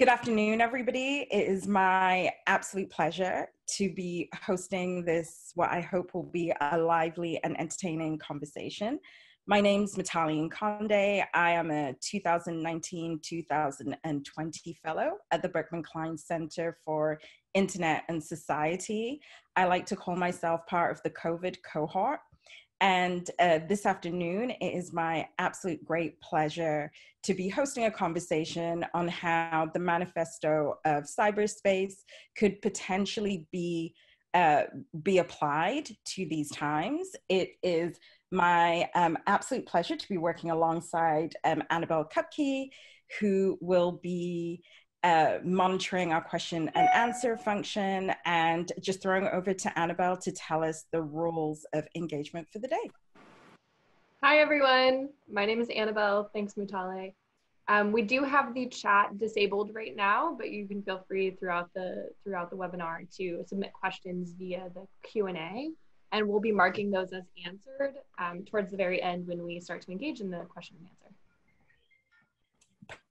Good afternoon, everybody. It is my absolute pleasure to be hosting this, what I hope will be a lively and entertaining conversation. My name's Mutale Nkonde. I am a 2019-2020 fellow at the Berkman Klein Center for Internet and Society. I like to call myself part of the COVID cohort. And this afternoon, it is my absolute great pleasure to be hosting a conversation on how the manifesto of cyberspace could potentially be applied to these times. It is my absolute pleasure to be working alongside Annabelle Kupke, who will be monitoring our question and answer function, and just throwing over to Annabelle to tell us the rules of engagement for the day. Hi everyone, my name is Annabelle, thanks Mutale. We do have the chat disabled right now, but you can feel free throughout the webinar to submit questions via the Q&A, and we'll be marking those as answered towards the very end when we start to engage in the question and answer.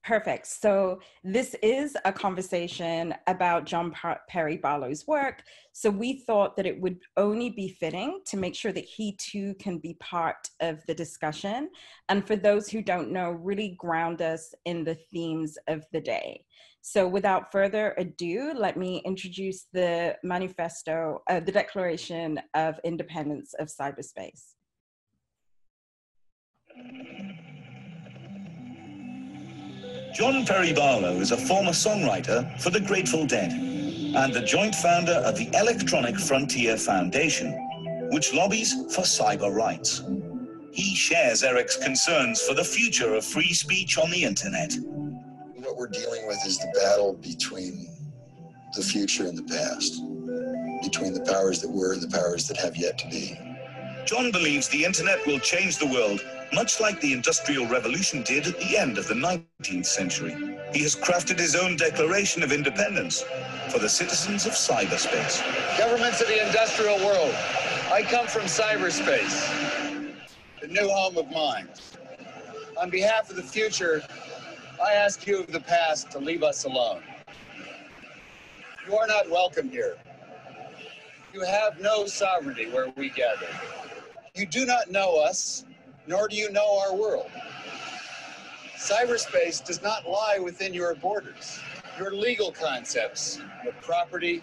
Perfect. So this is a conversation about John Perry Barlow's work. So we thought that it would only be fitting to make sure that he too can be part of the discussion. And for those who don't know, really ground us in the themes of the day. So without further ado, let me introduce the manifesto, the Declaration of Independence of Cyberspace. John Perry Barlow is a former songwriter for The Grateful Dead and the joint founder of the Electronic Frontier Foundation, which lobbies for cyber rights. He shares Eric's concerns for the future of free speech on the internet. What we're dealing with is the battle between the future and the past, between the powers that were and the powers that have yet to be. John believes the internet will change the world, much like the Industrial Revolution did at the end of the 19th century. He has crafted his own Declaration of Independence for the citizens of cyberspace. Governments of the industrial world, I come from cyberspace, the new home of mine. On behalf of the future, I ask you of the past to leave us alone. You are not welcome here. You have no sovereignty where we gather. You do not know us, nor do you know our world. Cyberspace does not lie within your borders. Your legal concepts, your property,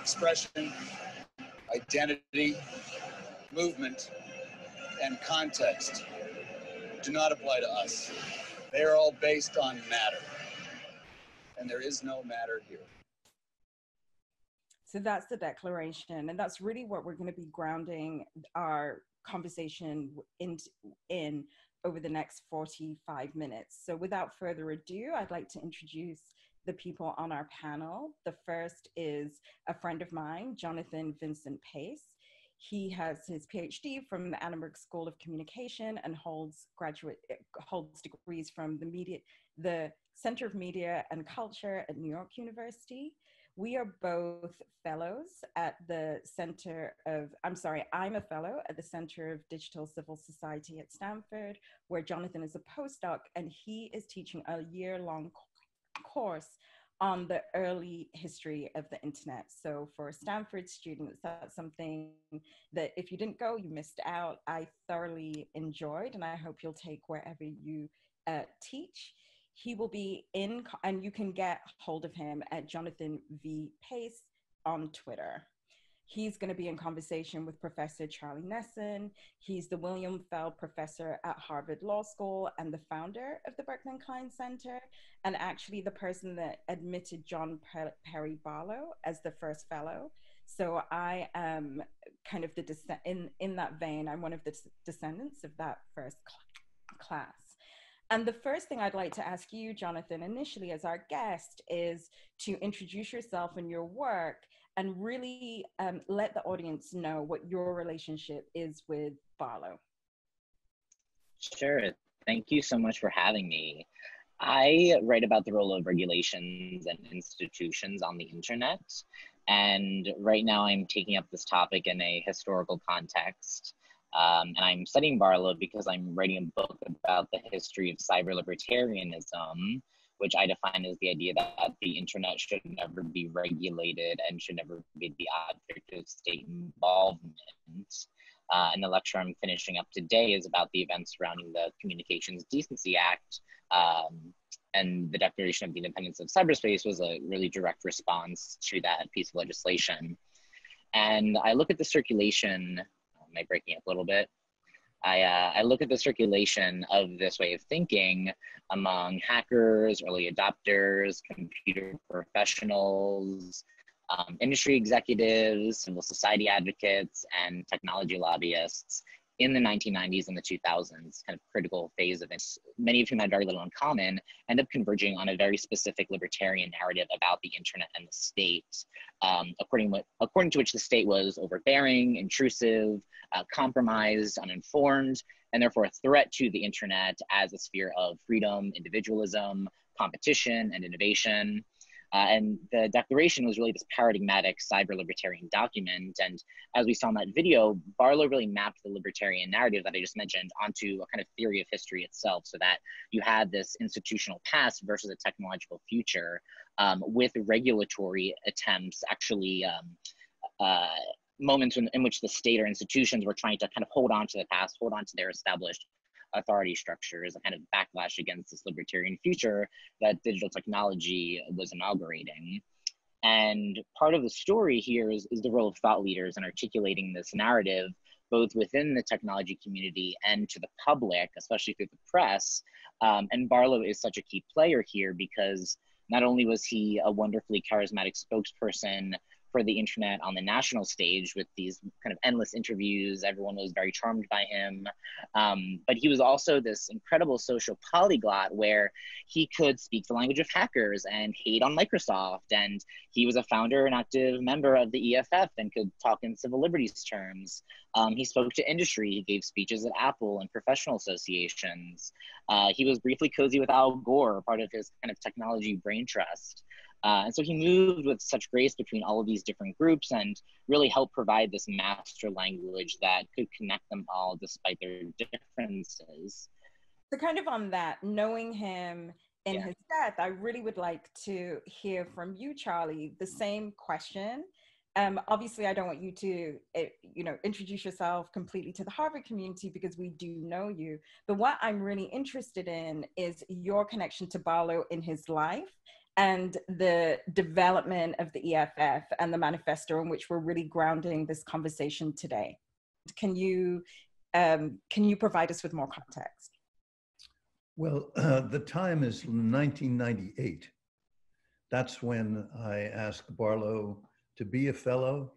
expression, identity, movement, and context do not apply to us. They are all based on matter, and there is no matter here. So that's the declaration, and that's really what we're going to be grounding our conversation in over the next 45 minutes. So without further ado, I'd like to introduce the people on our panel. The first is a friend of mine, Jonathan Vincent Pace. He has his PhD from the Annenberg School of Communication and holds degrees from the Center of Media and Culture at New York University. We are both fellows at the I'm a fellow at the Center of Digital Civil Society at Stanford, where Jonathan is a postdoc, and he is teaching a year-long course on the early history of the internet. So for Stanford students, that's something that if you didn't go, you missed out. I thoroughly enjoyed, and I hope you'll take wherever you teach. He will be in, and you can get hold of him at Jonathan V. Pace on Twitter. He's going to be in conversation with Professor Charlie Nesson. He's the William Fell Professor at Harvard Law School and the founder of the Berkman Klein Center, and actually the person that admitted John Perry Barlow as the first fellow. So I am kind of in that vein, I'm one of the descendants of that first class. And the first thing I'd like to ask you, Jonathan, initially as our guest, is to introduce yourself and your work, and really let the audience know what your relationship is with Barlow. Sure. Thank you so much for having me. I write about the role of regulations and institutions on the internet. And right now I'm taking up this topic in a historical context. And I'm studying Barlow because I'm writing a book about the history of cyber libertarianism, which I define as the idea that the internet should never be regulated and should never be the object of state involvement. And the lecture I'm finishing up today is about the events surrounding the Communications Decency Act, and the Declaration of Independence of Cyberspace was a really direct response to that piece of legislation. And I look at the circulation, am I breaking up a little bit? I look at the circulation of this way of thinking among hackers, early adopters, computer professionals, industry executives, civil society advocates, and technology lobbyists in the 1990s and the 2000s, kind of critical phase of it, many of whom had very little in common, end up converging on a very specific libertarian narrative about the internet and the state, according to which the state was overbearing, intrusive, compromised, uninformed, and therefore a threat to the internet as a sphere of freedom, individualism, competition, and innovation. And the Declaration was really this paradigmatic cyber-libertarian document. And as we saw in that video, Barlow really mapped the libertarian narrative that I just mentioned onto a kind of theory of history itself, so that you had this institutional past versus a technological future, with regulatory attempts, actually moments in which the state or institutions were trying to kind of hold on to the past, hold on to their established authority structures, a kind of backlash against this libertarian future that digital technology was inaugurating. And part of the story here is the role of thought leaders in articulating this narrative, both within the technology community and to the public, especially through the press. And Barlow is such a key player here because not only was he a wonderfully charismatic spokesperson for the internet on the national stage with these kind of endless interviews, everyone was very charmed by him. But he was also this incredible social polyglot where he could speak the language of hackers and hate on Microsoft. And he was a founder and active member of the EFF and could talk in civil liberties terms. He spoke to industry, he gave speeches at Apple and professional associations. He was briefly cozy with Al Gore, part of his kind of technology brain trust. And so he moved with such grace between all of these different groups and really helped provide this master language that could connect them all despite their differences. So kind of on that, knowing him in his death, I really would like to hear from you, Charlie, the same question. Obviously, I don't want you to, introduce yourself completely to the Harvard community because we do know you. But what I'm really interested in is your connection to Barlow in his life and the development of the EFF and the manifesto in which we're really grounding this conversation today. Can you provide us with more context? Well, the time is 1998. That's when I asked Barlow to be a fellow.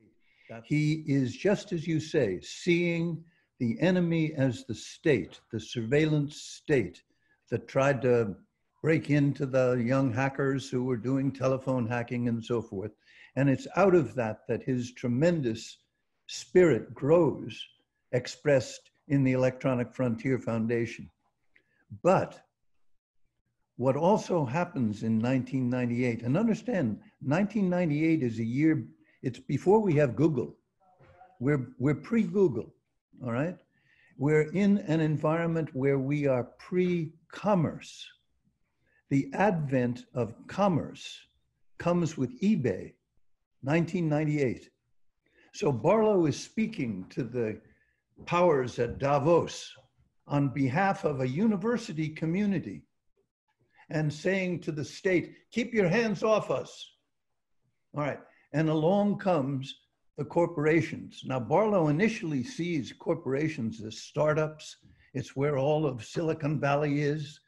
He is, just as you say, seeing the enemy as the state, the surveillance state that tried to break into the young hackers who were doing telephone hacking and so forth. And it's out of that that his tremendous spirit grows, expressed in the Electronic Frontier Foundation. But what also happens in 1998, and understand, 1998 is a year, it's before we have Google. We're pre-Google, all right? We're in an environment where we are pre-commerce. The advent of commerce comes with eBay, 1998. So Barlow is speaking to the powers at Davos on behalf of a university community and saying to the state, keep your hands off us. All right, and along comes the corporations. Now Barlow initially sees corporations as startups. It's where all of Silicon Valley is.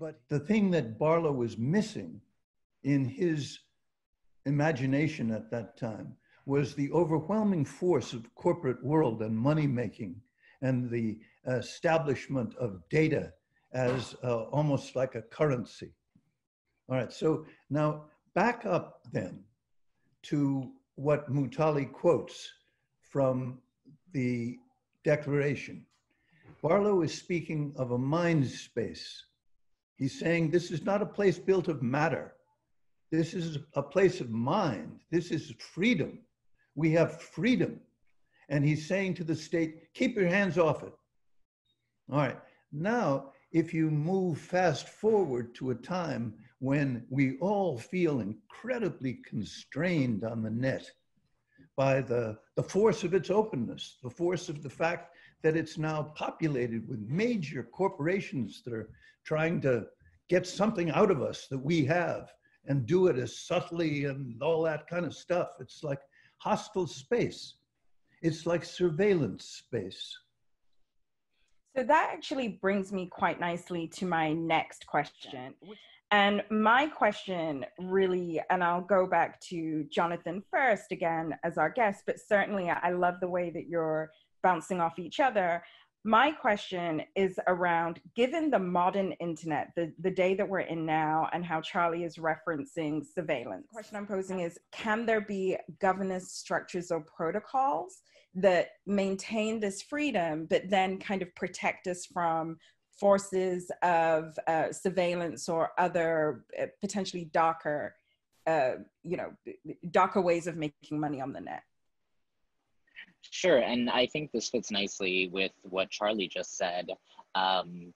But the thing that Barlow was missing in his imagination at that time was the overwhelming force of corporate world and money making and the establishment of data as almost like a currency. All right, so now back up then to what Mutale quotes from the Declaration. Barlow is speaking of a mind space. He's saying this is not a place built of matter. This is a place of mind. This is freedom. We have freedom. And he's saying to the state, keep your hands off it. All right. Now, if you move fast forward to a time when we all feel incredibly constrained on the net by the force of its openness, the force of the fact that it's now populated with major corporations that are trying to get something out of us that we have and do it as subtly and all that kind of stuff. It's like hostile space. It's like surveillance space. So that actually brings me quite nicely to my next question. And my question really, and I'll go back to Jonathan first again as our guest, but certainly I love the way that you're bouncing off each other. My question is around, given the modern internet, the day that we're in now, and how Charlie is referencing surveillance, the question I'm posing is, can there be governance structures or protocols that maintain this freedom, but then kind of protect us from forces of surveillance or other potentially darker, darker ways of making money on the net? Sure, and I think this fits nicely with what Charlie just said,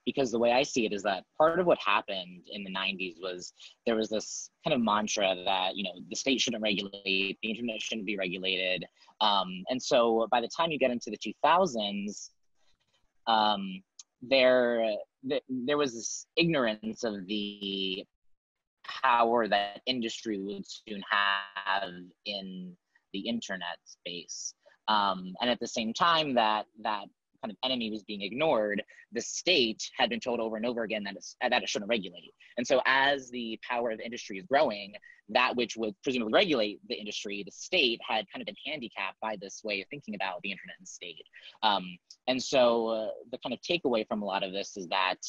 because the way I see it is that part of what happened in the 90s was there was this kind of mantra that, the state shouldn't regulate, the internet shouldn't be regulated. And so by the time you get into the 2000s, there was this ignorance of the power that industry would soon have in the internet space. And at the same time that kind of enemy was being ignored, the state had been told over and over again that it shouldn't regulate. And so as the power of the industry is growing, that which would presumably regulate the industry, the state had kind of been handicapped by this way of thinking about the internet and state. And so the kind of takeaway from a lot of this is that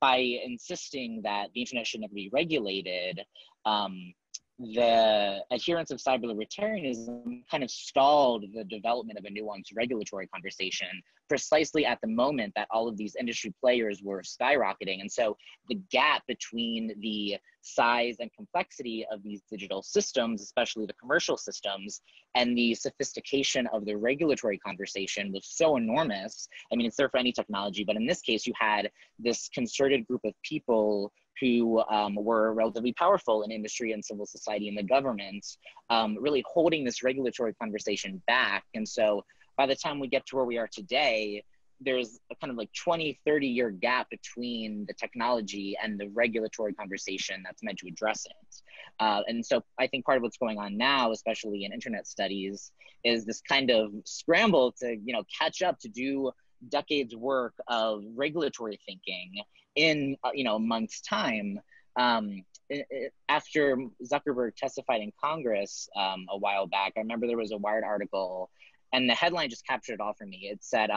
by insisting that the internet should never be regulated, the adherence of cyber libertarianism kind of stalled the development of a nuanced regulatory conversation precisely at the moment that all of these industry players were skyrocketing. And so the gap between the size and complexity of these digital systems, especially the commercial systems, and the sophistication of the regulatory conversation was so enormous. I mean, it's there for any technology, but in this case, you had this concerted group of people who were relatively powerful in industry and civil society and the government, really holding this regulatory conversation back. And so by the time we get to where we are today, there's a kind of like 20, 30-year gap between the technology and the regulatory conversation that's meant to address it. And so I think part of what's going on now, especially in internet studies, is this kind of scramble to catch up, to do decades work of regulatory thinking in a month's time. After Zuckerberg testified in Congress a while back, I remember there was a Wired article, and the headline just captured it all for me. It said,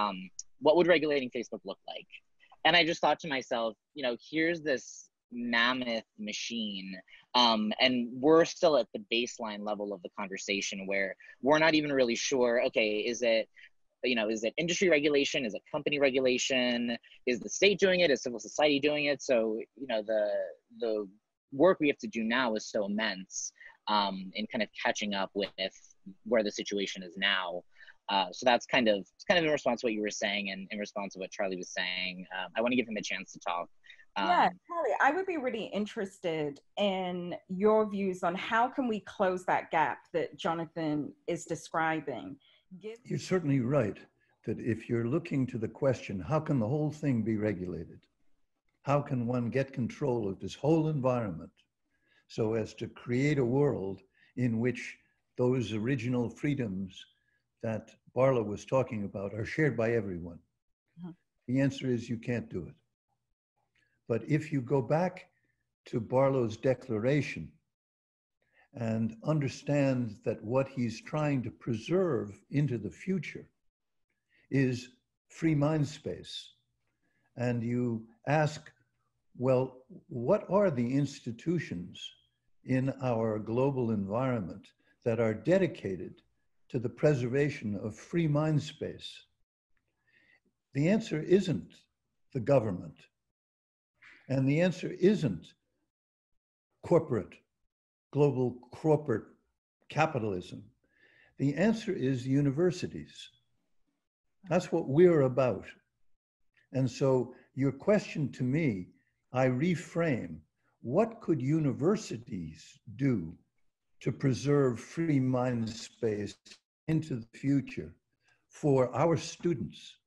"What would regulating Facebook look like?" And I just thought to myself, here's this mammoth machine, and we're still at the baseline level of the conversation where we're not even really sure. Okay, is it? Is it industry regulation? Is it company regulation? Is the state doing it? Is civil society doing it? So, the work we have to do now is so immense in kind of catching up with where the situation is now. So that's kind of in response to what you were saying and in response to what Charlie was saying. I want to give him a chance to talk. Yeah, Charlie, I would be really interested in your views on how can we close that gap that Jonathan is describing. You're certainly right that if you're looking to the question, how can the whole thing be regulated? How can one get control of this whole environment so as to create a world in which those original freedoms that Barlow was talking about are shared by everyone? Mm-hmm. The answer is you can't do it. But if you go back to Barlow's declaration and understand that what he's trying to preserve into the future is free mind space. And you ask, well, what are the institutions in our global environment that are dedicated to the preservation of free mind space? The answer isn't the government. And the answer isn't global corporate capitalism. The answer is universities. That's what we're about. And so your question to me, I reframe what could universities do to preserve free mind space into the future for our students?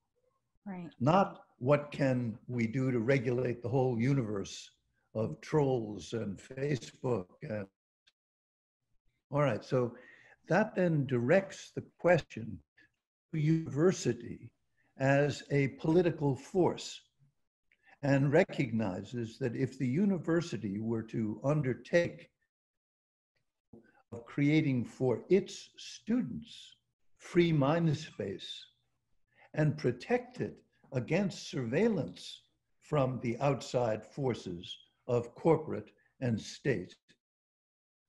Right. Not what can we do to regulate the whole universe of trolls and Facebook. And... All right, so that then directs the question to university as a political force, and recognizes that if the university were to undertake creating for its students free mind space and protect it against surveillance from the outside forces of corporate and state,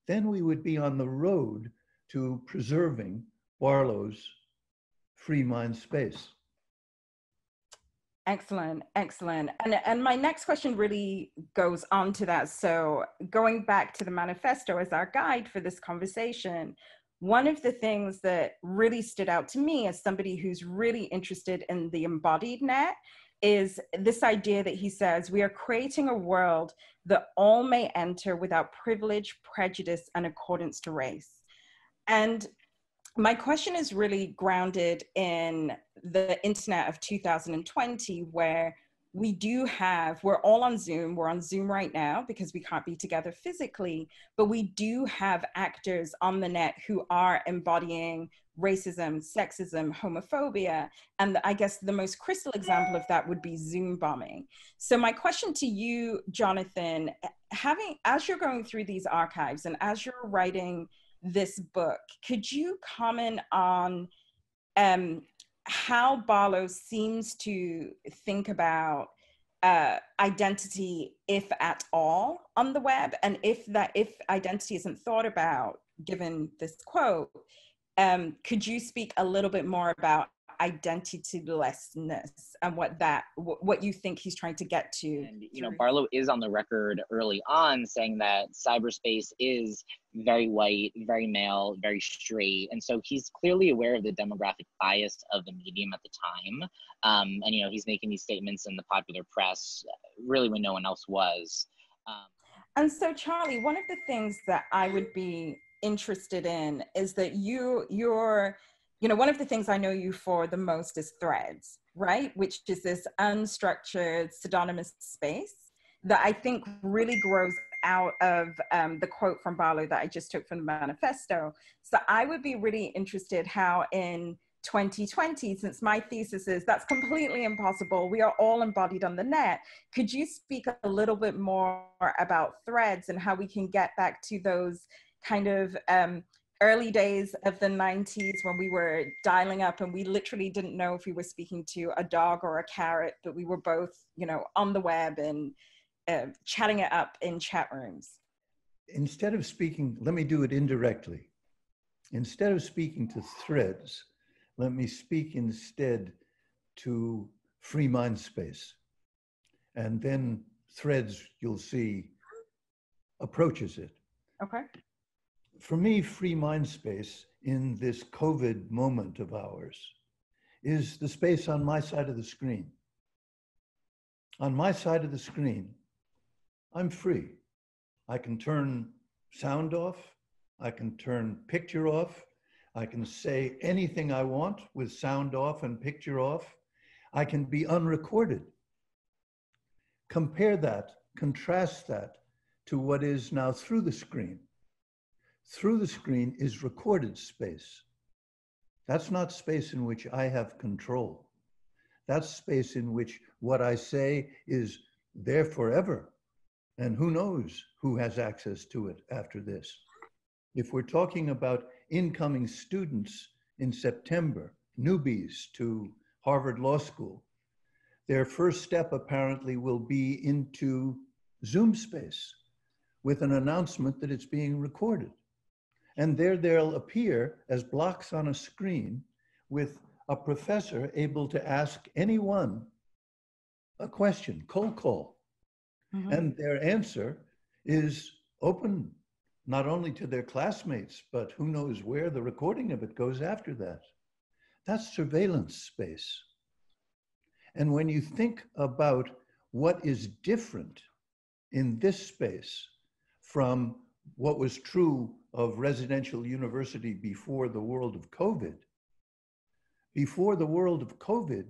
then we would be on the road to preserving Barlow's free mind space. Excellent, excellent. And my next question really goes on to that. So going back to the manifesto as our guide for this conversation, one of the things that really stood out to me as somebody who's really interested in the embodied net is this idea that he says, we are creating a world that all may enter without privilege, prejudice, and accordance to race. And my question is really grounded in the internet of 2020, where we're all on Zoom, we're on Zoom right now because we can't be together physically, but we do have actors on the net who are embodying racism, sexism, homophobia, and I guess the most crystal example of that would be Zoom bombing. So my question to you, Jonathan, as you're going through these archives and as you're writing this book, could you comment on how Barlow seems to think about identity, if at all, on the web, and if identity isn't thought about, given this quote, could you speak a little bit more about identitylessness and what you think he's trying to get to? And, you know, Barlow is on the record early on saying that cyberspace is very white, very male, very straight. And so he's clearly aware of the demographic bias of the medium at the time. And, you know, he's making these statements in the popular press really when no one else was. And so, Charlie, one of the things that I would be interested in is that you know, one of the things I know you for the most is Threads, right? Which is this unstructured, pseudonymous space that I think really grows out of the quote from Barlow that I just took from the manifesto. So I would be really interested how in 2020, since my thesis is that's completely impossible, we are all embodied on the net, could you speak a little bit more about Threads and how we can get back to those kind of early days of the 90s when we were dialing up and we literally didn't know if we were speaking to a dog or a carrot, but we were both, you know, on the web and chatting it up in chat rooms? Instead of speaking, let me do it indirectly. Instead of speaking to Threads, let me speak instead to free mind space. And then Threads, you'll see, approaches it. Okay. For me, free mind space in this COVID moment of ours is the space on my side of the screen. On my side of the screen, I'm free. I can turn sound off. I can turn picture off. I can say anything I want with sound off and picture off. I can be unrecorded. Compare that, contrast that to what is now through the screen. Through the screen is recorded space. That's not space in which I have control. That's space in which what I say is there forever. And who knows who has access to it after this. If we're talking about incoming students in September, newbies to Harvard Law School, their first step apparently will be into Zoom space with an announcement that it's being recorded. And there they'll appear as blocks on a screen with a professor able to ask anyone a question, cold call. Mm-hmm. And their answer is open, not only to their classmates, but who knows where the recording of it goes after that. That's surveillance space. And when you think about what is different in this space from what was true of residential university before the world of COVID. Before the world of COVID,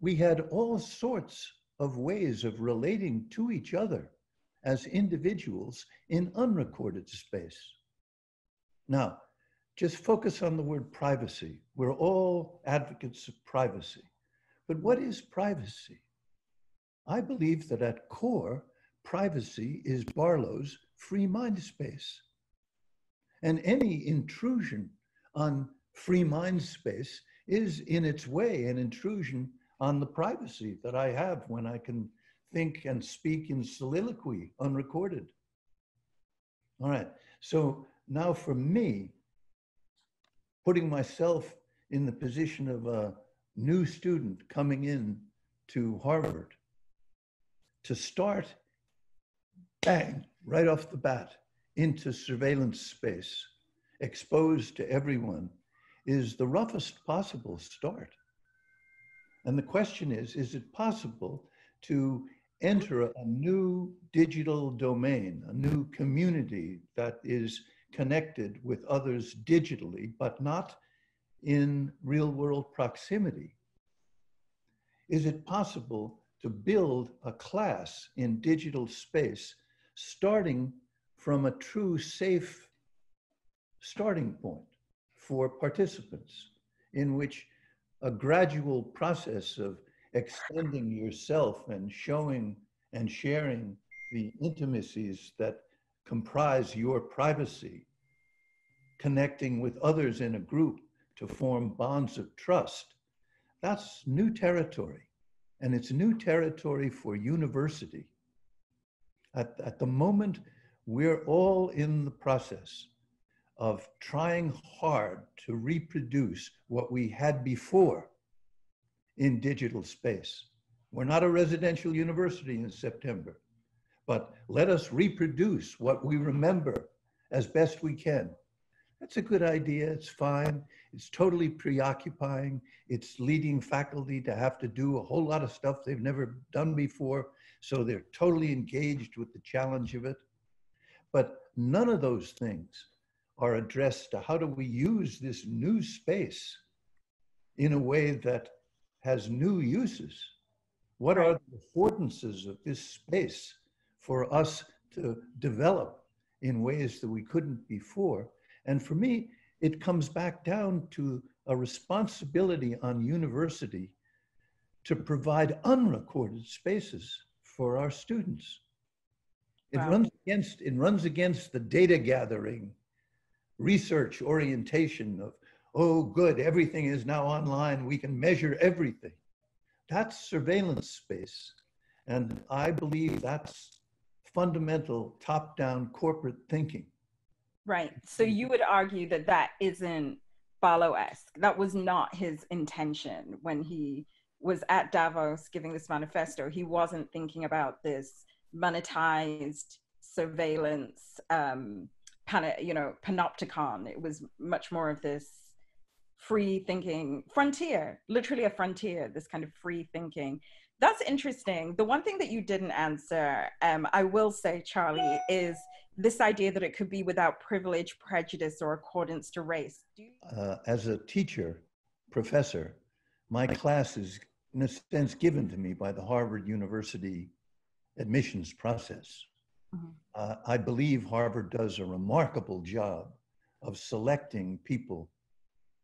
we had all sorts of ways of relating to each other as individuals in unrecorded space. Now, just focus on the word privacy. We're all advocates of privacy. But what is privacy? I believe that at core, privacy is Barlow's free mind space. And any intrusion on free mind space is in its way an intrusion on the privacy that I have when I can think and speak in soliloquy, unrecorded. All right, so now for me, putting myself in the position of a new student coming in to Harvard, to start, bang, right off the bat, into surveillance space, exposed to everyone, is the roughest possible start. And the question is it possible to enter a new digital domain, a new community that is connected with others digitally, but not in real world proximity? Is it possible to build a class in digital space, starting from a true safe starting point for participants, in which a gradual process of extending yourself and showing and sharing the intimacies that comprise your privacy, connecting with others in a group to form bonds of trust, that's new territory. And it's new territory for university. At the moment, we're all in the process of trying hard to reproduce what we had before in digital space. We're not a residential university in September, but let us reproduce what we remember as best we can. That's a good idea, it's fine. It's totally preoccupying. It's leading faculty to have to do a whole lot of stuff they've never done before, so they're totally engaged with the challenge of it. But none of those things are addressed to how do we use this new space in a way that has new uses? What are the affordances of this space for us to develop in ways that we couldn't before? And for me, it comes back down to a responsibility on university to provide unrecorded spaces for our students. Wow. It runs against the data gathering, research orientation of, oh good, everything is now online, we can measure everything. That's surveillance space. And I believe that's fundamental top-down corporate thinking. Right, so you would argue that that isn't Barlow-esque. That was not his intention when he was at Davos giving this manifesto. He wasn't thinking about this monetized surveillance panopticon. It was much more of this free thinking frontier, literally a frontier, this kind of free thinking. That's interesting. The one thing that you didn't answer, I will say, Charlie, is this idea that it could be without privilege, prejudice, or accordance to race. As a teacher, professor, my class is in a sense given to me by the Harvard University admissions process. Mm-hmm. I believe Harvard does a remarkable job of selecting people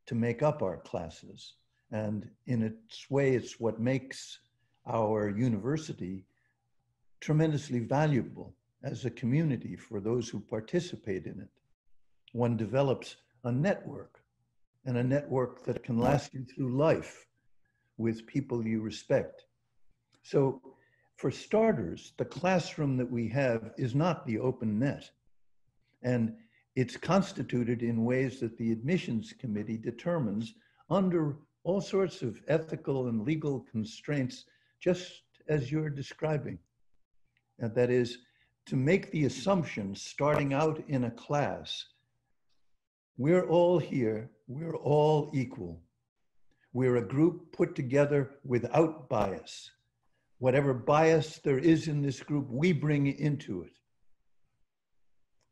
to make up our classes. And in its way, it's what makes our university tremendously valuable as a community for those who participate in it. One develops a network, and a network that can last you through life with people you respect. So for starters, the classroom that we have is not the open net. And it's constituted in ways that the admissions committee determines under all sorts of ethical and legal constraints, just as you're describing. And that is, to make the assumption starting out in a class, we're all here, we're all equal. We're a group put together without bias. whatever bias there is in this group, we bring into it.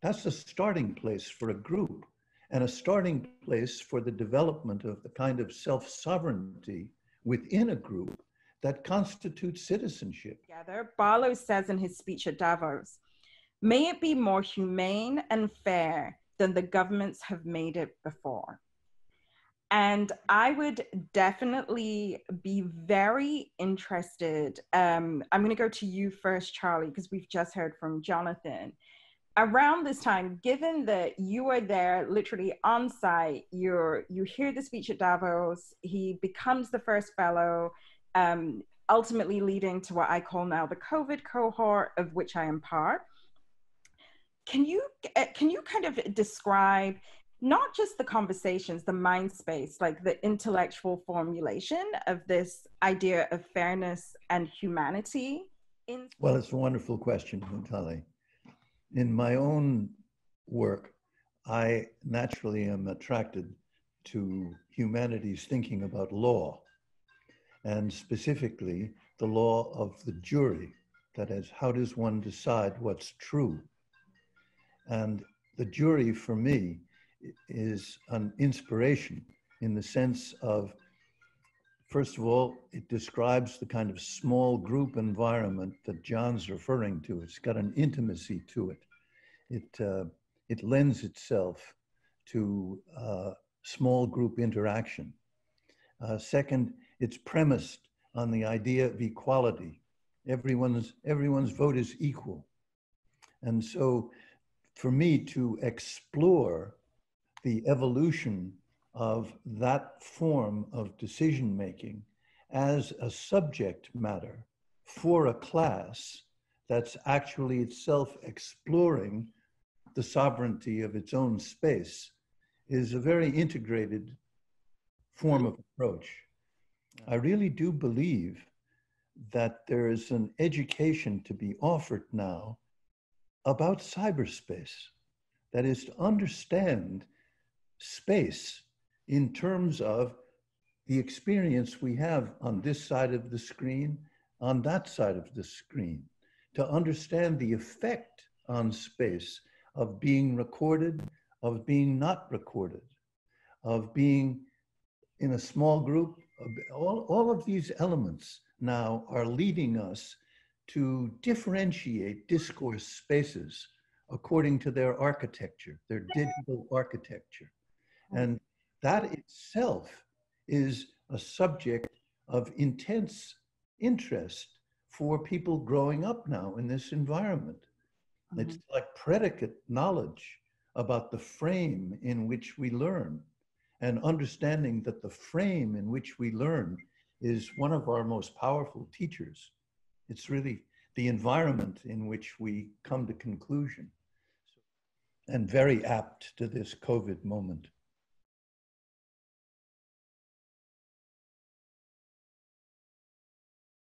That's a starting place for a group and a starting place for the development of the kind of self-sovereignty within a group that constitutes citizenship. Barlow says in his speech at Davos, "May it be more humane and fair than the governments have made it before." And I would definitely be very interested. I'm going to go to you first, Charlie, because we've just heard from Jonathan. Around this time, given that you are there literally on site, you hear the speech at Davos, he becomes the first fellow, ultimately leading to what I call now the COVID cohort, of which I am part. Can you kind of describe not just the conversations, the mind space, like the intellectual formulation of this idea of fairness and humanity? Well, it's a wonderful question, Mutale. In my own work, I naturally am attracted to humanities thinking about law, and specifically the law of the jury. That is, how does one decide what's true? And the jury for me is an inspiration in the sense of, first of all, it describes the kind of small group environment that John's referring to. It's got an intimacy to it. It lends itself to small group interaction. Second, it's premised on the idea of equality. Everyone's vote is equal. And so for me to explore the evolution of that form of decision-making as a subject matter for a class that's actually itself exploring the sovereignty of its own space is a very integrated form of approach. I really do believe that there is an education to be offered now about cyberspace, that is to understand space in terms of the experience we have on this side of the screen, on that side of the screen, to understand the effect on space of being recorded, of being not recorded, of being in a small group. All of these elements now are leading us to differentiate discourse spaces according to their architecture, their digital architecture. And that itself is a subject of intense interest for people growing up now in this environment. Mm-hmm. It's like predicate knowledge about the frame in which we learn, and understanding that the frame in which we learn is one of our most powerful teachers. It's really the environment in which we come to conclusion, and very apt to this COVID moment.